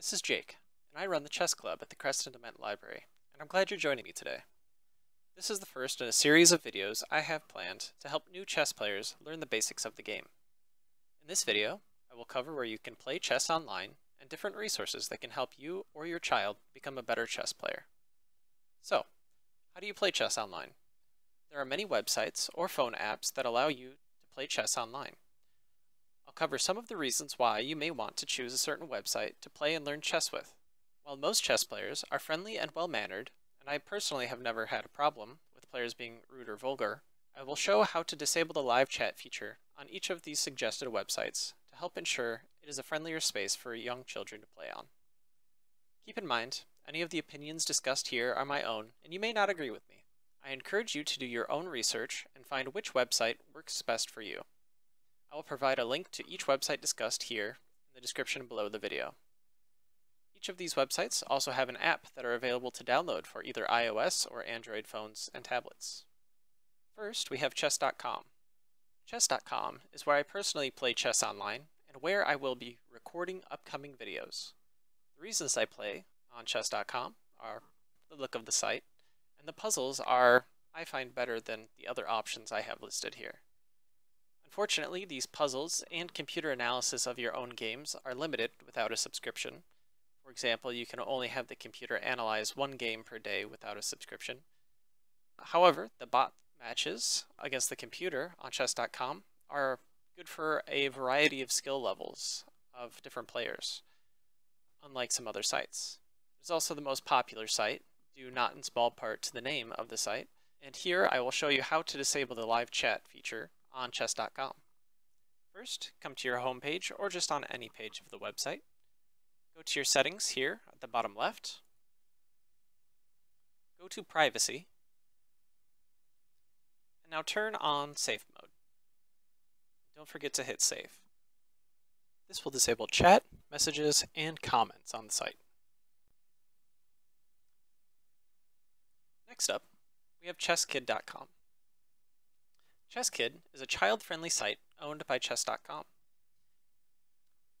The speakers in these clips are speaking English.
This is Jake, and I run the Chess Club at the Creston Dement Library, and I'm glad you're joining me today. This is the first in a series of videos I have planned to help new chess players learn the basics of the game. In this video, I will cover where you can play chess online and different resources that can help you or your child become a better chess player. So, how do you play chess online? There are many websites or phone apps that allow you to play chess online. I'll cover some of the reasons why you may want to choose a certain website to play and learn chess with. While most chess players are friendly and well-mannered, and I personally have never had a problem with players being rude or vulgar, I will show how to disable the live chat feature on each of these suggested websites to help ensure it is a friendlier space for young children to play on. Keep in mind, any of the opinions discussed here are my own, and you may not agree with me. I encourage you to do your own research and find which website works best for you. I will provide a link to each website discussed here in the description below the video. Each of these websites also have an app that are available to download for either iOS or Android phones and tablets. First, we have Chess.com. Chess.com is where I personally play chess online and where I will be recording upcoming videos. The reasons I play on Chess.com are the look of the site, and the puzzles are, I find, better than the other options I have listed here. Unfortunately, these puzzles and computer analysis of your own games are limited without a subscription. For example, you can only have the computer analyze one game per day without a subscription. However, the bot matches against the computer on chess.com are good for a variety of skill levels of different players, unlike some other sites. There's also the most popular site, due not in small part to the name of the site, and here I will show you how to disable the live chat feature on chess.com. First, come to your home page or just on any page of the website. Go to your settings here at the bottom left. Go to privacy. And now turn on safe mode. Don't forget to hit save. This will disable chat, messages, and comments on the site. Next up, we have ChessKid.com. ChessKid is a child-friendly site owned by Chess.com.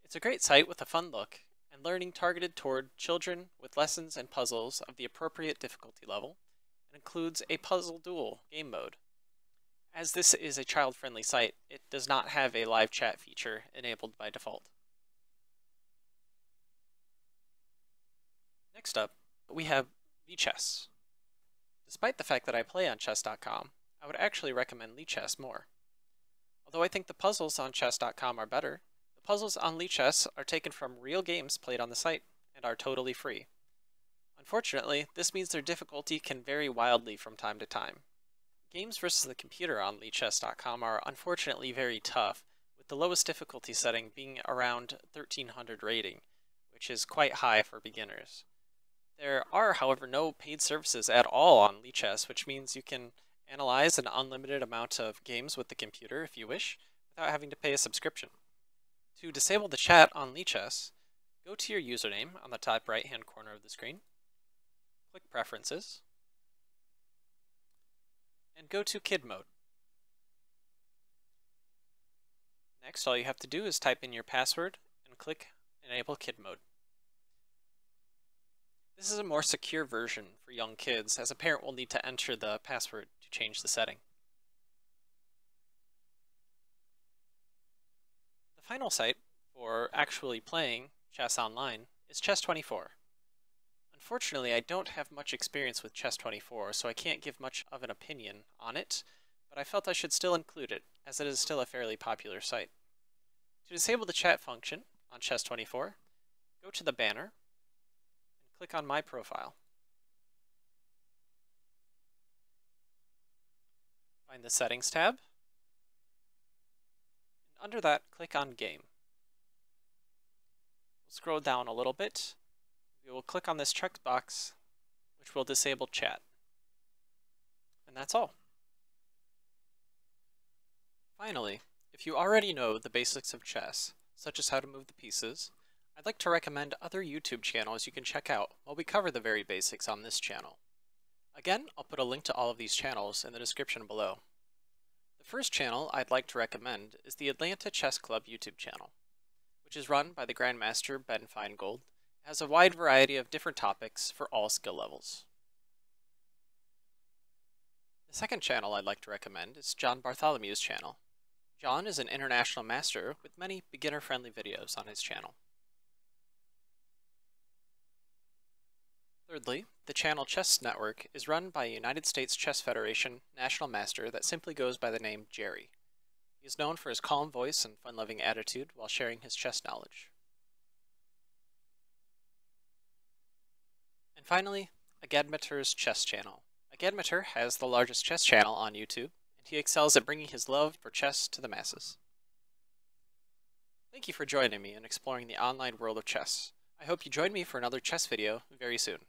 It's a great site with a fun look and learning targeted toward children with lessons and puzzles of the appropriate difficulty level, and includes a puzzle duel game mode. As this is a child-friendly site, it does not have a live chat feature enabled by default. Next up, we have Lichess. Despite the fact that I play on Chess.com, I would actually recommend Lichess more. Although I think the puzzles on chess.com are better, the puzzles on Lichess are taken from real games played on the site and are totally free. Unfortunately, this means their difficulty can vary wildly from time to time. Games versus the computer on Lichess.com are unfortunately very tough, with the lowest difficulty setting being around 1300 rating, which is quite high for beginners. There are, however, no paid services at all on Lichess, which means you can analyze an unlimited amount of games with the computer, if you wish, without having to pay a subscription. To disable the chat on Lichess, go to your username on the top right-hand corner of the screen, click Preferences, and go to Kid Mode. Next, all you have to do is type in your password and click Enable Kid Mode. This is a more secure version for young kids, as a parent will need to enter the password to change the setting. The final site for actually playing chess online is Chess24. Unfortunately, I don't have much experience with Chess24, so I can't give much of an opinion on it, but I felt I should still include it, as it is still a fairly popular site. To disable the chat function on Chess24, go to the banner, click on My Profile. Find the Settings tab, and under that, click on Game. We'll scroll down a little bit. We will click on this checkbox, which will disable chat. And that's all. Finally, if you already know the basics of chess, such as how to move the pieces, I'd like to recommend other YouTube channels you can check out while we cover the very basics on this channel. Again, I'll put a link to all of these channels in the description below. The first channel I'd like to recommend is the Atlanta Chess Club YouTube channel, which is run by the Grandmaster Ben Finegold as a wide variety of different topics for all skill levels. The second channel I'd like to recommend is John Bartholomew's channel. John is an international master with many beginner-friendly videos on his channel. Thirdly, the channel ChessNetwork is run by a United States Chess Federation national master that simply goes by the name Jerry. He is known for his calm voice and fun-loving attitude while sharing his chess knowledge. And finally, Agadmator's chess channel. Agadmator has the largest chess channel on YouTube, and he excels at bringing his love for chess to the masses. Thank you for joining me in exploring the online world of chess. I hope you join me for another chess video very soon.